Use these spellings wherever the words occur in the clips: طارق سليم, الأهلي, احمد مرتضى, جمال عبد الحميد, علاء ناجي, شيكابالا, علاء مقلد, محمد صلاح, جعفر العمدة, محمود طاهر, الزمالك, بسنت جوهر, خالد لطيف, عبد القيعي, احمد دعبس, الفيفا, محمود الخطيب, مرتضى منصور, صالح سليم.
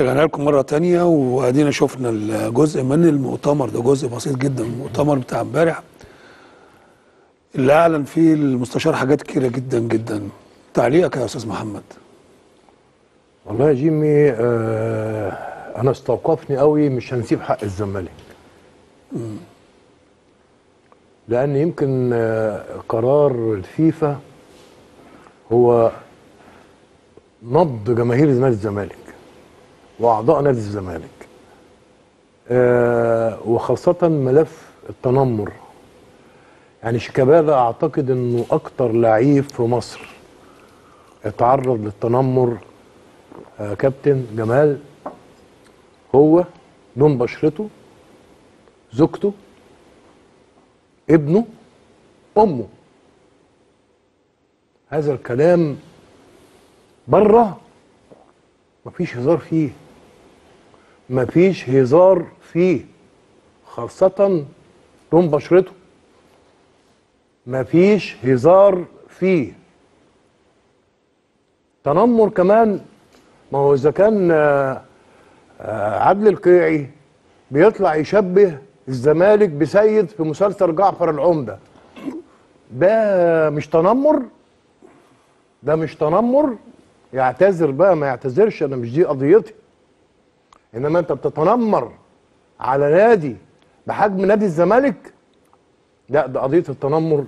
رجعنا لكم مرة تانية وادينا شفنا الجزء من المؤتمر ده، جزء بسيط جدا من المؤتمر بتاع امبارح اللي اعلن فيه المستشار حاجات كتيرة جدا جدا. تعليقك يا استاذ محمد؟ والله يا جيمي انا استوقفني قوي مش هنسيب حق الزمالك، لان يمكن قرار الفيفا هو نبض جماهير نادي الزمالك واعضاء نادي الزمالك، وخاصه ملف التنمر. يعني شيكابالا اعتقد انه اكتر لعيب في مصر اتعرض للتنمر كابتن جمال، هو لون بشرته، زوجته، ابنه، امه. هذا الكلام بره مفيش هزار فيه، مفيش هزار فيه، خاصة لون بشرته مفيش هزار فيه. تنمر كمان، ما هو إذا كان عبد القيعي بيطلع يشبه الزمالك بسيد في مسلسل جعفر العمدة، ده مش تنمر؟ ده مش تنمر؟ يعتذر بقى ما يعتذرش، انا مش دي قضيتي. انما انت بتتنمر على نادي بحجم نادي الزمالك، لا ده قضيه التنمر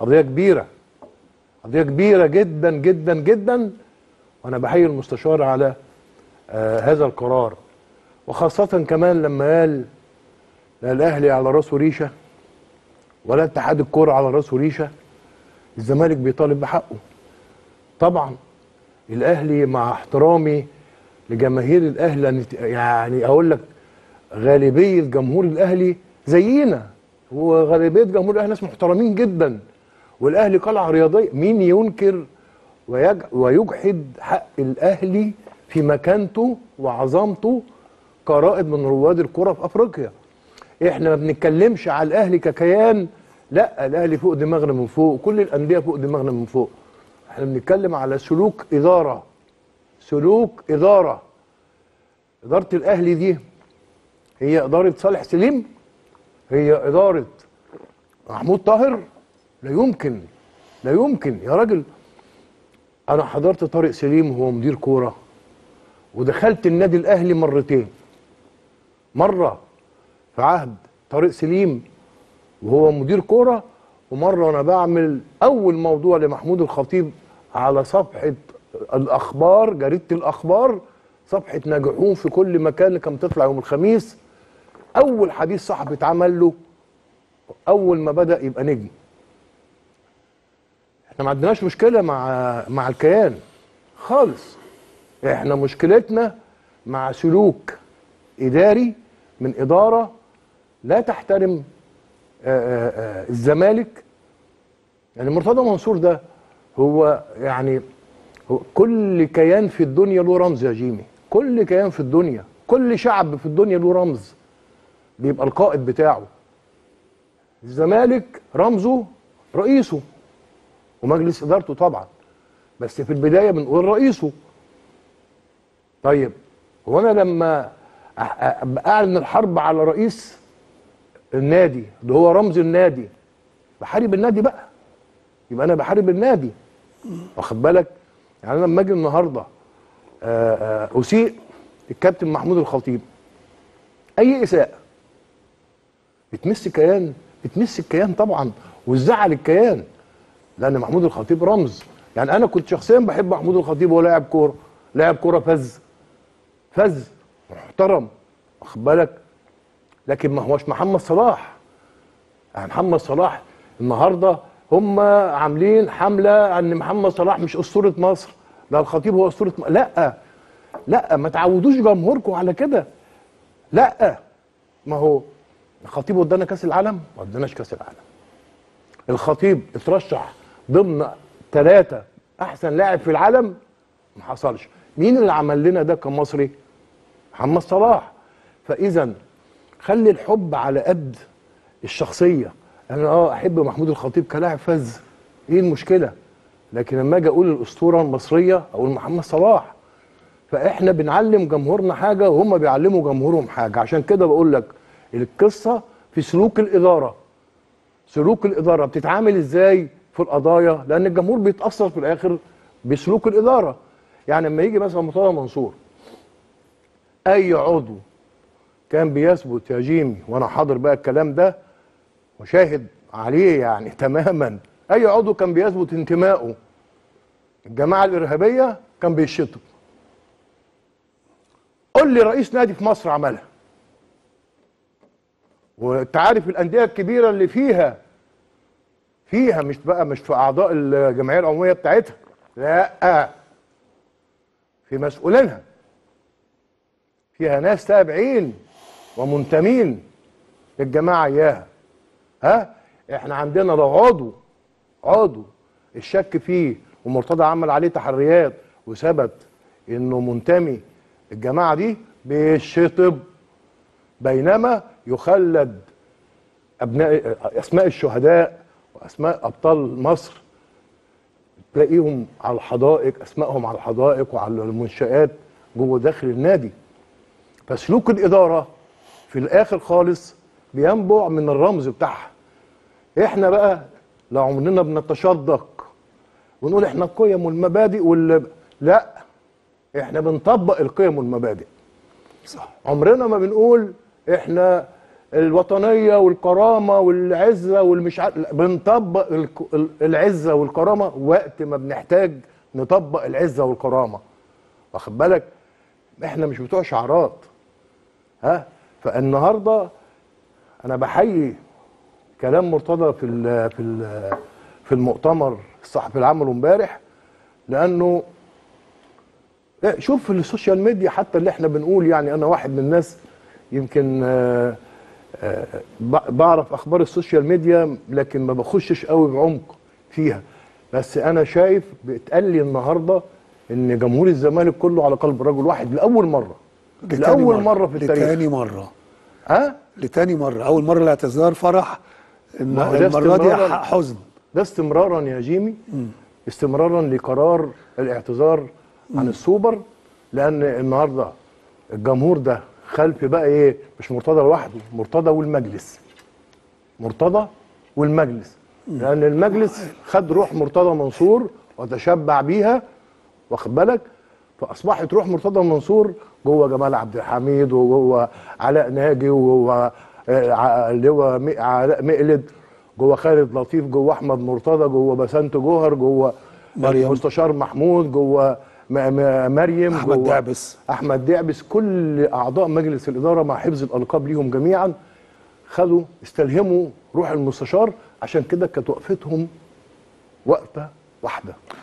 قضيه كبيره، قضيه كبيره جدا جدا جدا. وانا بحيي المستشار على هذا القرار، وخاصه كمان لما قال لا الاهلي على راسه ريشه ولا اتحاد الكوره على راسه ريشه، الزمالك بيطالب بحقه. طبعا الاهلي مع احترامي لجماهير الاهلي، يعني اقول لك غالبيه جمهور الاهلي زينا، وغالبيه جمهور الاهلي ناس محترمين جدا، والاهلي قلعه رياضيه. مين ينكر ويجحد حق الاهلي في مكانته وعظمته كرائد من رواد الكره في افريقيا؟ احنا ما بنتكلمش على الاهلي ككيان، لا الاهلي فوق دماغنا من فوق، كل الانديه فوق دماغنا من فوق. احنا بنتكلم على سلوك إدارة، سلوك إدارة. إدارة الأهلي دي هي إدارة صالح سليم، هي إدارة محمود طاهر؟ لا يمكن، لا يمكن يا راجل. أنا حضرت طارق سليم وهو مدير كورة، ودخلت النادي الأهلي مرتين، مرة في عهد طارق سليم وهو مدير كورة، ومرة أنا بعمل أول موضوع لمحمود الخطيب على صفحة الأخبار، جريدة الأخبار، صفحة ناجحون في كل مكان اللي كانت بتطلع يوم الخميس. أول حديث صحفي اتعمل له أول ما بدأ يبقى نجم. إحنا ما عندناش مشكلة مع الكيان خالص، إحنا مشكلتنا مع سلوك إداري من إدارة لا تحترم الزمالك. يعني مرتضى منصور ده هو يعني هو كل كيان في الدنيا له رمز يا جيمي، كل كيان في الدنيا، كل شعب في الدنيا له رمز بيبقى القائد بتاعه. الزمالك رمزه رئيسه ومجلس ادارته طبعا، بس في البدايه بنقول رئيسه. طيب هو انا لما اعلن الحرب على رئيس النادي اللي هو رمز النادي، بحارب النادي بقى، يبقى انا بحارب النادي، واخد بالك؟ يعني انا لما اجي النهارده اسيء الكابتن محمود الخطيب اي اساءه بتمس كيان، بتمس الكيان طبعا، وتزعل الكيان، لان محمود الخطيب رمز. يعني انا كنت شخصيا بحب محمود الخطيب، وهو لاعب كوره، لاعب كوره فز محترم، واخد بالك؟ لكن ما هوش محمد صلاح. يعني محمد صلاح النهارده هم عاملين حمله ان محمد صلاح مش اسطوره مصر، لا الخطيب هو اسطوره مصر. لا لا، ما تعودوش جمهوركم على كده. لا، ما هو الخطيب ودانا كاس العالم، ما وداناش كاس العالم. الخطيب اترشح ضمن 3 احسن لاعب في العالم، ما حصلش. مين اللي عمل لنا ده كمصري؟ محمد صلاح. فاذا خلي الحب على قد الشخصيه. انا احب محمود الخطيب كلاعب فذ، ايه المشكله؟ لكن لما اجي اقول الاسطوره المصريه اقول محمد صلاح. فاحنا بنعلم جمهورنا حاجه وهم بيعلموا جمهورهم حاجه. عشان كده بقول لك القصه في سلوك الاداره. سلوك الاداره بتتعامل ازاي في القضايا، لان الجمهور بيتاثر في الاخر بسلوك الاداره. يعني لما يجي مثلا مرتضى منصور اي عضو كان بيثبت يا جيمي، وانا حاضر بقى الكلام ده وشاهد عليه يعني تماما، اي عضو كان بيثبت انتمائه الجماعه الارهابيه كان بيشتم. قول لي رئيس نادي في مصر عملها. وانت عارف الانديه الكبيره اللي فيها مش بقى مش في اعضاء الجمعيه العموميه بتاعتها، لا في مسؤولينها، فيها ناس تابعين ومنتمين للجماعه اياها. ها احنا عندنا لو عضو الشك فيه ومرتضى عمل عليه تحريات وثبت انه منتمي الجماعه دي بيشطب، بينما يخلد ابناء اسماء الشهداء واسماء ابطال مصر، تلاقيهم على الحدائق، اسمائهم على الحدائق وعلى المنشآت جوه داخل النادي. فسلوك الاداره في الاخر خالص بينبع من الرمز بتاعها. احنا بقى لو عمرنا بنتشدق ونقول احنا القيم والمبادئ لا، احنا بنطبق القيم والمبادئ. صح. عمرنا ما بنقول احنا الوطنيه والكرامه والعزه والمش عارف، بنطبق العزه والكرامه وقت ما بنحتاج نطبق العزه والكرامه. واخد بالك؟ احنا مش بتوع شعارات. ها؟ فالنهارده انا بحيي كلام مرتضى في المؤتمر الصحفي العام امبارح، لانه شوف السوشيال ميديا حتى اللي احنا بنقول. يعني انا واحد من الناس يمكن بعرف اخبار السوشيال ميديا لكن ما بخشش قوي بعمق فيها، بس انا شايف بيتقال لي النهارده ان جمهور الزمالك كله على قلب رجل واحد لاول مره. لاول مرة في التاريخ. لتاني مره. ها؟ لتاني مره، اول مره الاعتذار فرح، المره دي حزن. ده استمرارا يا جيمي، استمرارا لقرار الاعتذار عن السوبر، لان النهارده الجمهور ده خلف بقى ايه؟ مش مرتضى لوحده، مرتضى والمجلس. مرتضى والمجلس، لان المجلس خد روح مرتضى منصور وتشبع بيها، واخد بالك؟ فاصبحت روح مرتضى منصور جوه جمال عبد الحميد وجوه علاء ناجي وجوه اللي هو علاء مقلد، جوه خالد لطيف، جوه احمد مرتضى، جوه بسنت جوهر، جوه مستشار محمود، جوه مريم، احمد دعبس. احمد دعبس، كل اعضاء مجلس الاداره مع حفظ الالقاب ليهم جميعا خدوا استلهموا روح المستشار. عشان كده كانت وقفتهم وقفه واحده.